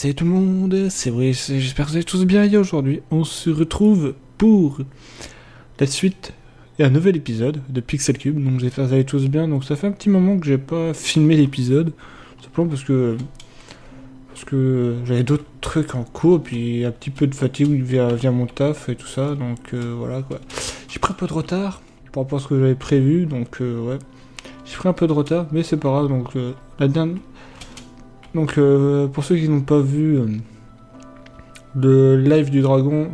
Salut tout le monde, c'est Brice, j'espère que vous allez tous bien. Et aujourd'hui, on se retrouve pour la suite et un nouvel épisode de Pixel Cube. Donc j'espère que vous allez tous bien. Donc ça fait un petit moment que j'ai pas filmé l'épisode, simplement parce que j'avais d'autres trucs en cours, puis un petit peu de fatigue via mon taf et tout ça. Donc voilà quoi. J'ai pris un peu de retard par rapport à ce que j'avais prévu, donc ouais. J'ai pris un peu de retard, mais c'est pas grave. Donc la dernière. Donc pour ceux qui n'ont pas vu le live du dragon,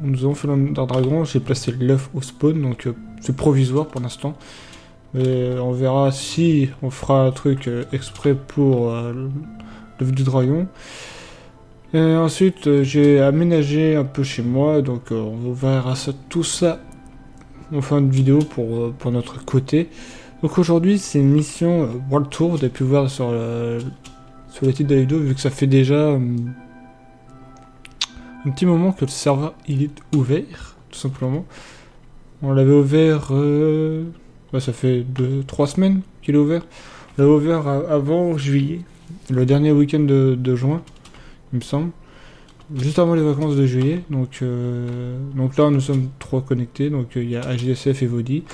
nous avons fait un dragon, j'ai placé l'œuf au spawn, donc c'est provisoire pour l'instant. Mais on verra si on fera un truc exprès pour l'œuf du dragon. Et ensuite j'ai aménagé un peu chez moi, donc on verra ça, tout ça en fin de vidéo pour notre côté. Donc aujourd'hui c'est une mission World Tour, vous avez pu voir sur sur le titre de la vidéo, vu que ça fait déjà un petit moment que le serveur il est ouvert, tout simplement. On l'avait ouvert, bah, ça fait 2-3 semaines qu'il est ouvert. On l'avait ouvert avant juillet, le dernier week-end de juin, il me semble, juste avant les vacances de juillet. Donc là, nous sommes 3 connectés, donc il y a AGSF et Vodi.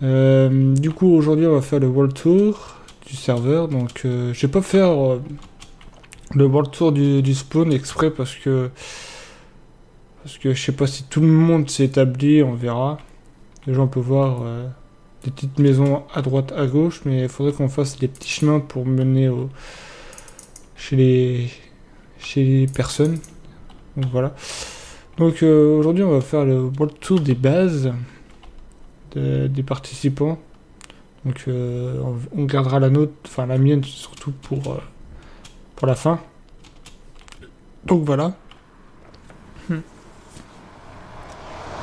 Du coup, aujourd'hui, on va faire le World Tour du serveur, donc je vais pas faire le world tour du spawn exprès parce que je sais pas si tout le monde s'est établi, on verra. Déjà on peut voir des petites maisons à droite à gauche, mais il faudrait qu'on fasse des petits chemins pour mener chez les personnes. Donc voilà, donc aujourd'hui on va faire le world tour des bases des participants. Donc on gardera la nôtre, enfin la mienne surtout pour la fin. Donc voilà.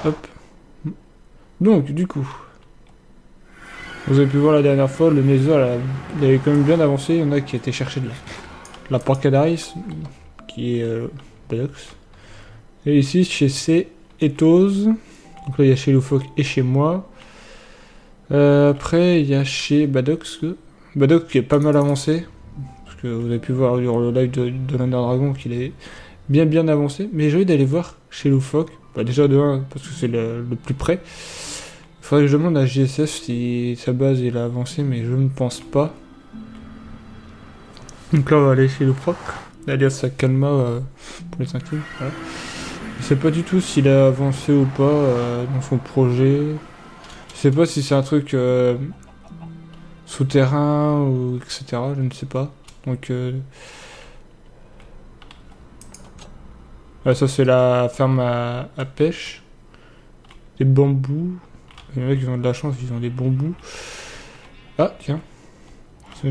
Hop. Donc du coup, vous avez pu voir la dernière fois, le Mesa il avait quand même bien avancé. Il y en a qui étaient chercher de la Porcadaris, qui est Badox. Et ici chez C, Ethos. Donc là il y a chez Loufoq et chez moi. Après il y a chez Badox qui est pas mal avancé, parce que vous avez pu voir sur le live de l'Inder Dragon qu'il est bien avancé, mais j'ai envie d'aller voir chez Loufoq, bah, déjà de 1 parce que c'est le plus près. Il faudrait que je demande à GSF si sa base il a avancé, mais je ne pense pas. Donc là on va aller chez Loufoq, alias Calma pour les intimes, voilà. Je sais pas du tout s'il a avancé ou pas dans son projet. Je sais pas si c'est un truc souterrain ou etc, je ne sais pas. Donc ça c'est la ferme à pêche, des bambous. Les mecs ils ont de la chance, ils ont des bambous. Ah tiens, ils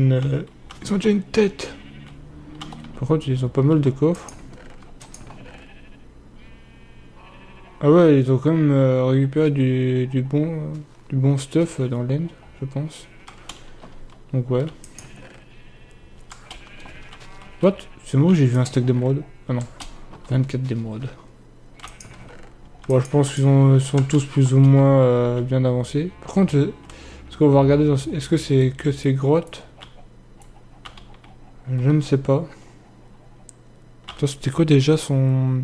ont déjà une tête. Par contre ils ont pas mal de coffres. Ah ouais, ils ont quand même récupéré du bon stuff dans l'end, je pense. Donc ouais. What? C'est moi, j'ai vu un stack d'émeraudes. Ah non, 24 d'émeraudes. Bon, je pense qu'ils sont tous plus ou moins bien avancés. Par contre, est-ce qu'on va regarder dans... Est-ce que c'est que ces grottes? Je ne sais pas. C'était quoi déjà son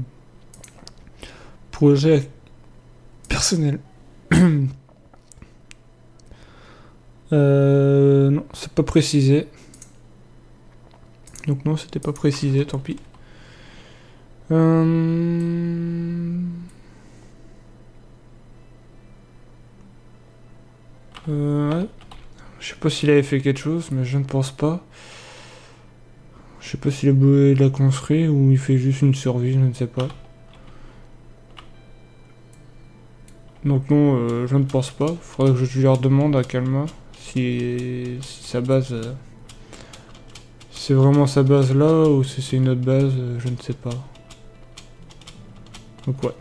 projet personnel? Non, c'est pas précisé. Donc non, c'était pas précisé, tant pis. Ouais. Je sais pas s'il avait fait quelque chose, mais je ne pense pas. Je sais pas s'il l'a construit ou il fait juste une survie, je ne sais pas. Donc non, je ne pense pas. Faudrait que je leur demande à Calma si sa base, c'est vraiment sa base là ou si c'est une autre base, je ne sais pas. Donc ouais.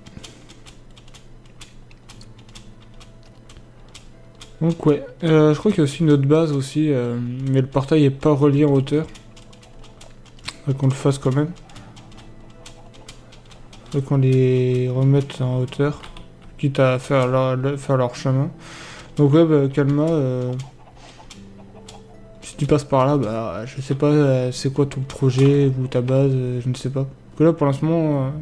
Donc ouais, je crois qu'il y a aussi une autre base aussi, mais le portail est pas relié en hauteur. Faudrait qu'on le fasse quand même. Faudrait qu'on les remette en hauteur, quitte à faire leur chemin. Donc ouais, bah, Calma, si tu passes par là, bah je sais pas c'est quoi ton projet ou ta base, je ne sais pas. Parce que là pour l'instant,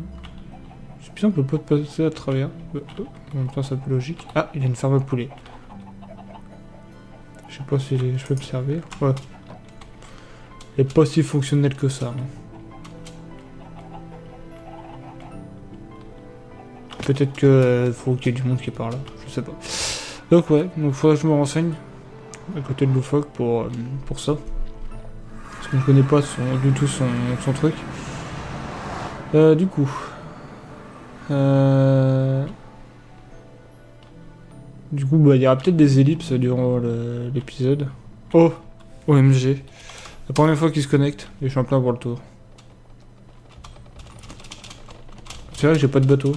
c'est putain, on peut pas passer à travers. En même temps, c'est un peu logique. Ah, il y a une ferme à poulet. Je sais pas si je peux me servir. Ouais. Elle est pas si fonctionnelle que ça. Peut-être que faut qu'il y ait du monde qui est par là, je sais pas. Donc ouais, donc faudrait que je me renseigne à côté de Loufoq pour ça. Parce qu'on ne connaît pas du tout son truc. Du coup. Du coup, bah il y aura peut-être des ellipses durant l'épisode. Oh, OMG. La première fois qu'il se connecte, et je suis en plein pour le tour. C'est vrai que j'ai pas de bateau.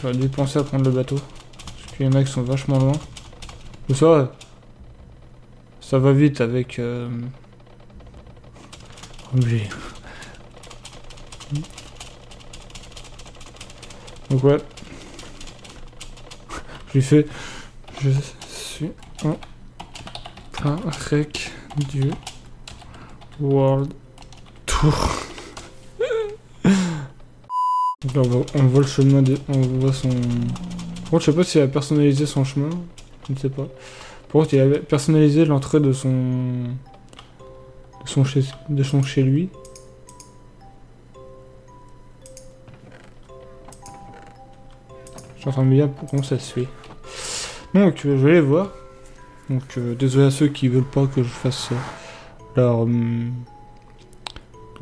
J'aurais dû penser à prendre le bateau. Parce qu'il y en a qui sont vachement loin. Mais ça va vite avec... Donc ouais. Je lui fais... Je suis en plein rec du... World Tour. Donc là on voit le chemin, on voit son... Par contre je sais pas si elle a personnalisé son chemin, je ne sais pas. Par contre il a personnalisé l'entrée de son chez lui. Je suis en train de me dire comment ça se fait. Donc je vais les voir. Donc désolé à ceux qui veulent pas que je fasse... Alors,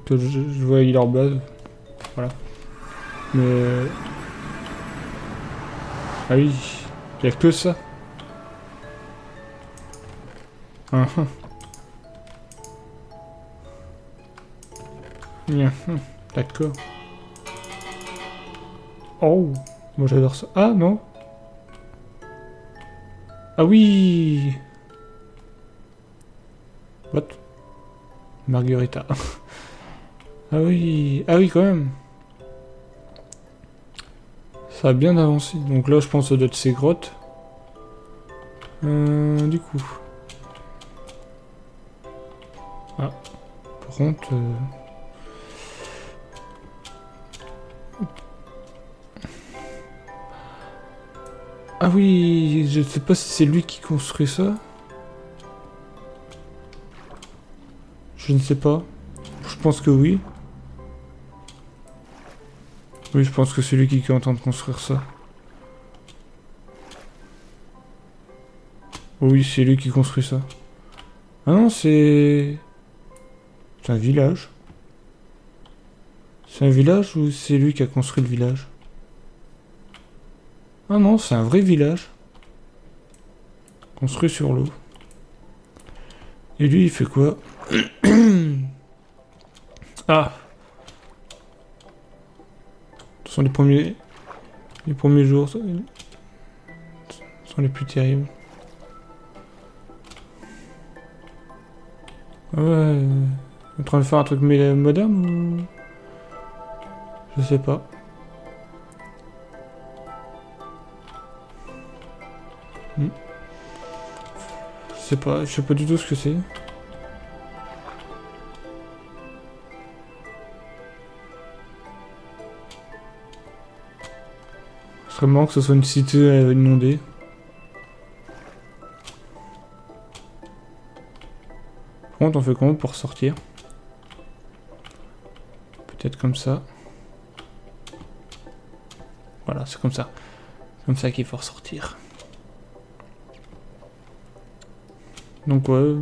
que je vois leur base, voilà. Mais ah oui, il n'y a que ça. D'accord. Oh, moi j'adore ça. Ah non. Ah oui. What? Margarita. Ah oui quand même. Ça a bien avancé. Donc là je pense que ça doit être ces grottes. Du coup. Ah. Par contre. Ah oui, je sais pas si c'est lui qui construit ça. Je ne sais pas. Je pense que oui. Oui, je pense que c'est lui qui est en train de construire ça. Oui, c'est lui qui construit ça. Ah non, c'est... C'est un village. C'est un village ou c'est lui qui a construit le village? Ah non, c'est un vrai village. Construit sur l'eau. Et lui, il fait quoi? Ah, ce sont les premiers jours, ce sont les plus terribles. Ah ouais, en train de faire un truc moderne ou... Je sais pas. Je sais pas du tout ce que c'est. Vraiment que ce soit une cité inondée. Par contre, on fait comment pour sortir? Peut-être comme ça. Voilà, c'est comme ça. Comme ça qu'il faut ressortir. Donc ouais.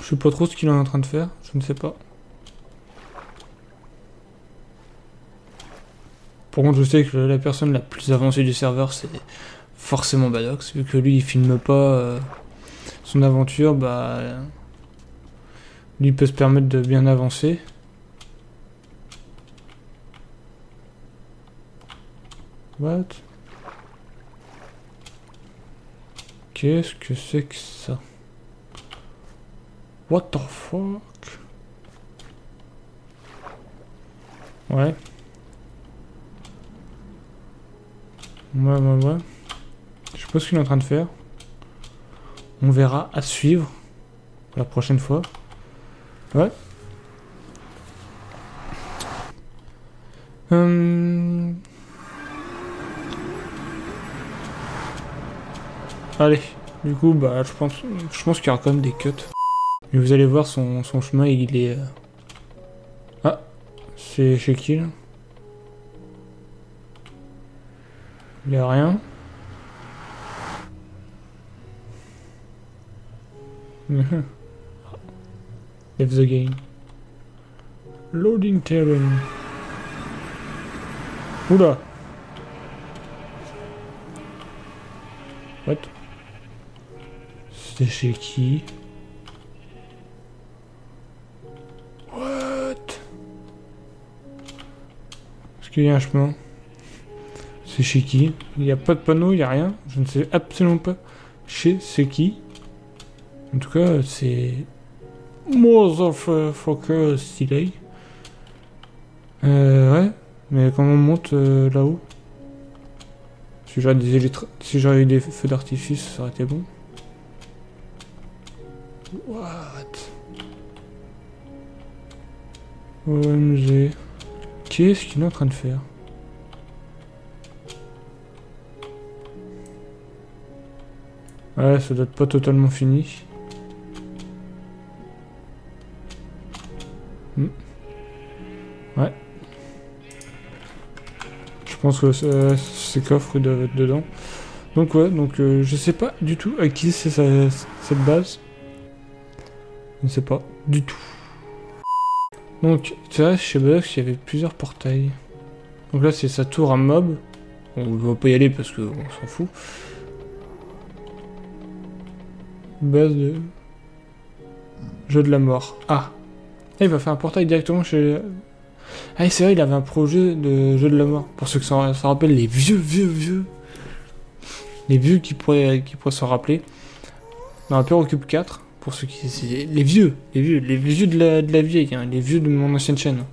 Je sais pas trop ce qu'il est en train de faire, je ne sais pas. Par contre, je sais que la personne la plus avancée du serveur, c'est forcément Badox. Vu que lui, il filme pas son aventure, bah... Lui, il peut se permettre de bien avancer. What? Qu'est-ce que c'est que ça? What the fuck? Ouais. Ouais. Je sais pas ce qu'il est en train de faire. On verra à suivre. pour la prochaine fois. Ouais. Allez, du coup, bah, je pense qu'il y aura quand même des cuts. Mais vous allez voir, son chemin, il est... Ah, c'est chez qui, là? Il n'y a rien. Leave the game. Loading terrain. Oula. What? C'était chez qui? What? Est-ce qu'il y a un chemin? C'est chez qui? Il n'y a pas de panneau, il n'y a rien. Je ne sais absolument pas chez c'est qui. En tout cas, c'est... Motherfucker stylé. Ouais. Mais comment on monte là-haut? Si j'avais eu des feux d'artifice, ça aurait été bon. What? OMG. Qu'est-ce qu'il est en train de faire? Ouais, ça doit être pas totalement fini. Ouais. Je pense que ces coffres doivent être dedans. Donc ouais, donc je sais pas du tout à qui c'est cette base. Je ne sais pas du tout. Donc, tu vois, chez Badox, il y avait plusieurs portails. Donc là, c'est sa tour à mob. On ne va pas y aller parce qu'on s'en fout. Base de... Jeu de la mort. Ah. Là, il va faire un portail directement chez... Ah, c'est vrai, il avait un projet de jeu de la mort. Pour ceux qui s'en rappellent, les vieux. Les vieux qui pourraient s'en rappeler. Dans un PixelCube 4, pour ceux qui... Les vieux de la vieille, hein, les vieux de mon ancienne chaîne.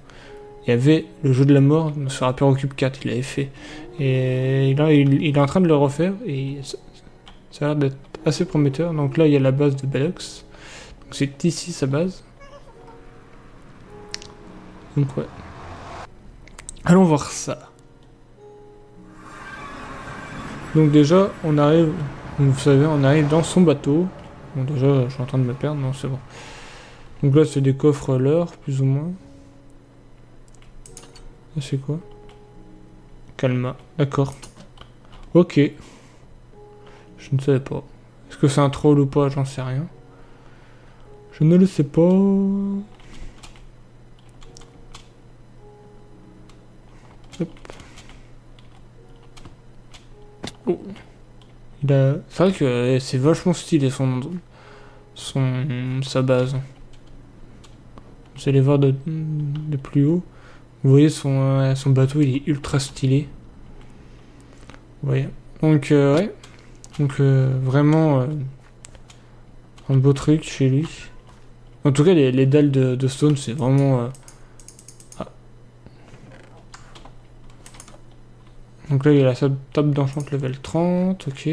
Il y avait le jeu de la mort sur un PixelCube 4, il l'avait fait. Et là, il est en train de le refaire, et ça a l'air d'être assez prometteur. Donc là, il y a la base de Badox. Donc c'est ici sa base. Donc ouais. Allons voir ça. Donc déjà, on arrive, vous savez, on arrive dans son bateau. Bon déjà, je suis en train de me perdre, non c'est bon. Donc là, c'est des coffres leurres, plus ou moins. Là, c'est quoi? Calma, d'accord. Ok. Je ne savais pas. Est-ce que c'est un troll ou pas? J'en sais rien. Je ne le sais pas. Oh. C'est vrai que c'est vachement stylé sa base. Vous allez voir de plus haut. Vous voyez son bateau, il est ultra stylé. Vous voyez. Donc ouais. Donc vraiment un beau truc chez lui. En tout cas les dalles de stone, c'est vraiment... Donc là, il y a la table d'enchant level 30, ok.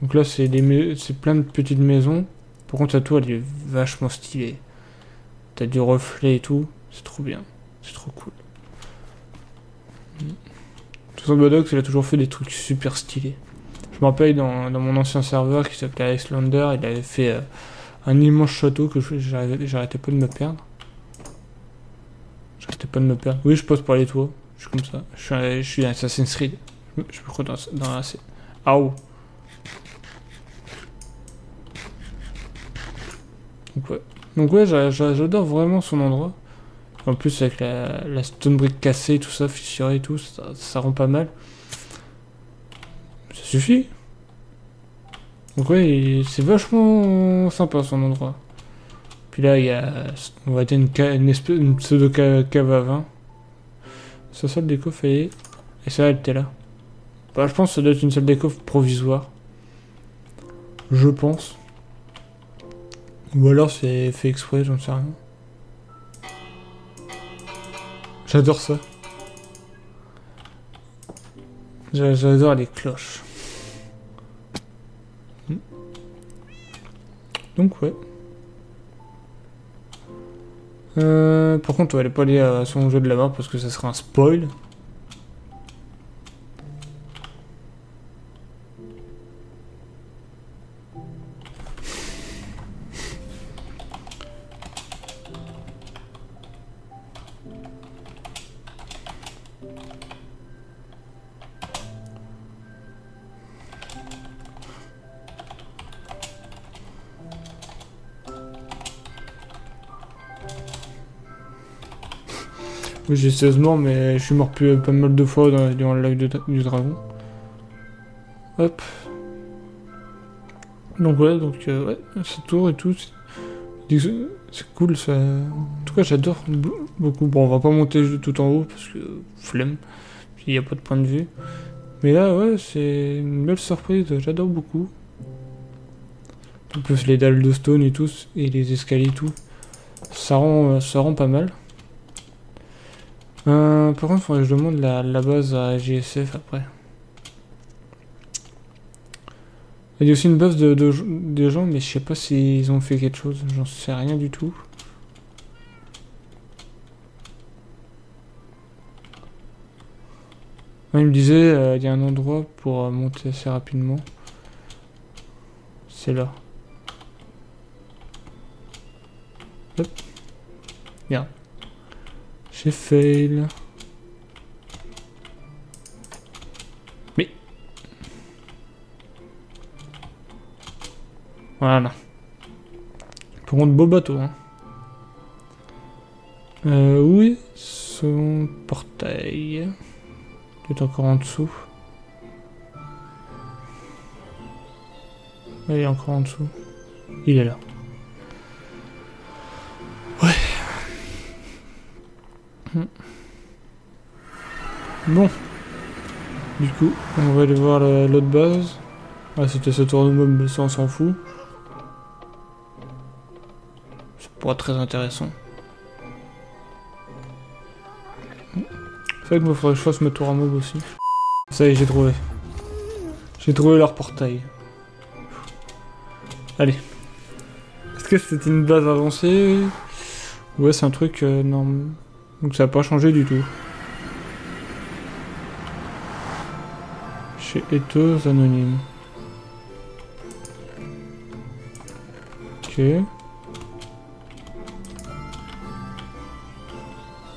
Donc là, c'est plein de petites maisons. Par contre, la tour, elle est vachement stylée. T'as du reflet et tout. C'est trop bien. C'est trop cool. De toute façon, Badox, il a toujours fait des trucs super stylés. Je me rappelle, dans mon ancien serveur qui s'appelait Ice Lander, il avait fait un immense château que j'arrêtais pas de me perdre. Oui, je pose pour les toits. Je suis comme ça, je suis Assassin's Creed. Je me crois dans la... Aouh. Donc ouais, j'adore vraiment son endroit. En plus avec la stone brick cassée et tout ça, fissurée et tout, ça rend pas mal. Ça suffit. Donc ouais, c'est vachement sympa son endroit. Puis là, il y a, on va dire une pseudo cave à vin. Sa salle des coffres et ça elle était là. Bah, je pense que ça doit être une salle des coffres provisoire. Je pense. Ou alors c'est fait exprès, j'en sais rien. J'adore ça. J'adore les cloches. Donc ouais. Par contre, on va pas aller à son jeu de la mort parce que ça serait un spoil. Oui, j'ai 16 morts, mais je suis mort pas mal de fois durant le live du dragon. Hop. Donc voilà, donc ouais, ce tour et tout, c'est cool, ça... En tout cas, j'adore beaucoup. Bon, on va pas monter tout en haut, parce que... flemme. Il n'y a pas de point de vue. Mais là, ouais, c'est une belle surprise, j'adore beaucoup. En plus, les dalles de stone et tout, et les escaliers et tout, ça rend pas mal. Par contre, il faudrait que je demande la base à AGSF après. Il y a aussi une base de gens, mais je sais pas s'ils ont fait quelque chose, j'en sais rien du tout. Ouais, il me disait, il y a un endroit pour monter assez rapidement. C'est là. Hop. Bien. J'ai fail. Mais. Voilà. Pour contre, beau bateau. Hein. Où est son portail? Il est encore en dessous. Il est encore en dessous. Il est là. Bon, du coup, on va aller voir l'autre base. Ah, c'était ce tour de mob, mais ça on s'en fout. C'est pas très intéressant. C'est vrai que moi, faudrait que je fasse mes tours à mob aussi. Ça y est, j'ai trouvé. J'ai trouvé leur portail. Allez. Est-ce que c'était une base avancée? Ouais, c'est un truc normal. Donc ça n'a pas changé du tout. Chez Ethos Anonyme. Ok.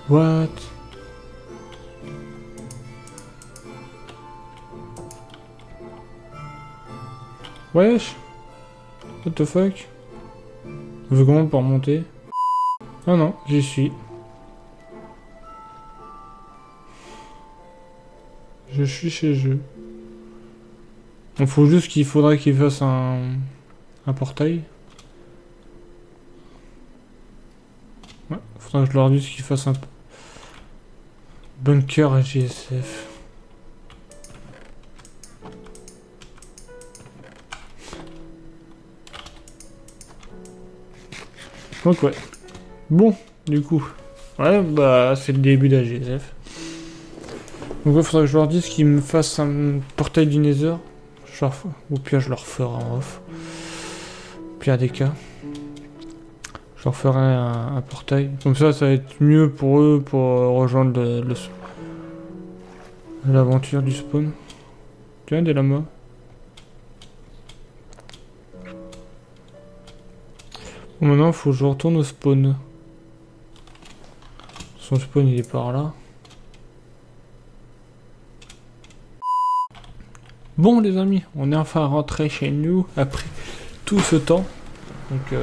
What? Wesh? What the fuck? On veut comment pour remonter? Ah non, j'y suis. Je suis chez eux. Il faut juste qu'il faudrait qu'ils fassent un portail. Ouais, faudrait que je leur dise qu'ils fassent un bunker à AGSF. Donc ouais. Bon, du coup. Ouais, bah c'est le début d'AGSF. Donc ouais, faudrait que je leur dise qu'ils me fassent un portail du Nether. Ou pire, je leur ferai en off. Pire des cas. Je leur ferai un portail. Comme ça, ça va être mieux pour eux pour rejoindre l'aventure du spawn. Tiens, des lamas. Bon, maintenant, faut que je retourne au spawn. Son spawn, il est par là. Bon les amis, on est enfin rentré chez nous après tout ce temps. Donc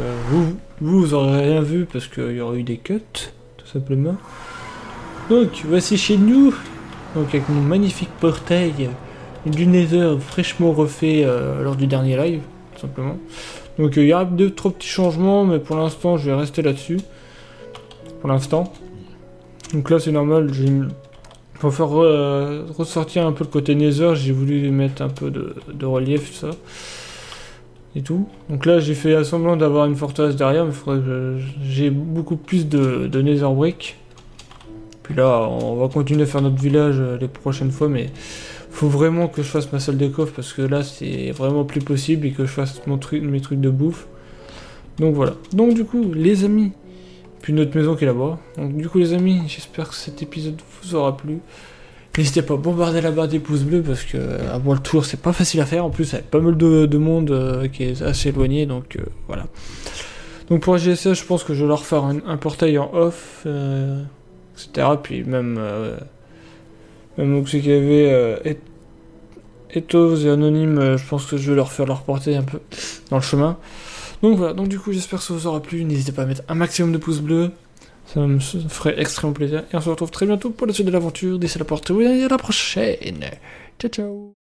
vous aurez rien vu parce qu'il y aurait eu des cuts, tout simplement. Donc voici chez nous, donc avec mon magnifique portail du Nether fraîchement refait lors du dernier live, tout simplement. Donc il y aura deux trois petits changements, mais pour l'instant je vais rester là-dessus. Pour l'instant. Donc là c'est normal, j'ai une... Pour faire ressortir un peu le côté Nether, j'ai voulu mettre un peu de relief, tout ça. Et tout. Donc là, j'ai fait semblant d'avoir une forteresse derrière, mais il faudrait que j'ai beaucoup plus de Nether Brick. Puis là, on va continuer à faire notre village les prochaines fois, mais faut vraiment que je fasse ma salle des coffres, parce que là, c'est vraiment plus possible, et que je fasse mes trucs de bouffe. Donc voilà. Donc du coup, les amis, Puis notre maison qui est là-bas. Donc du coup les amis, j'espère que cet épisode vous aura plu. N'hésitez pas à bombarder la barre des pouces bleus parce que à moi le tour c'est pas facile à faire. En plus il y a pas mal de monde qui est assez éloigné, donc voilà. Donc pour AGSF je pense que je vais leur faire un portail en off, etc. Puis même donc ceux qui avaient Ethos et Anonyme, je pense que je vais leur faire leur portail un peu dans le chemin. Donc voilà, donc du coup j'espère que ça vous aura plu. N'hésitez pas à mettre un maximum de pouces bleus. Ça me ferait extrêmement plaisir. Et on se retrouve très bientôt pour la suite de l'aventure. D'ici la porte, oui, à la prochaine. Ciao, ciao.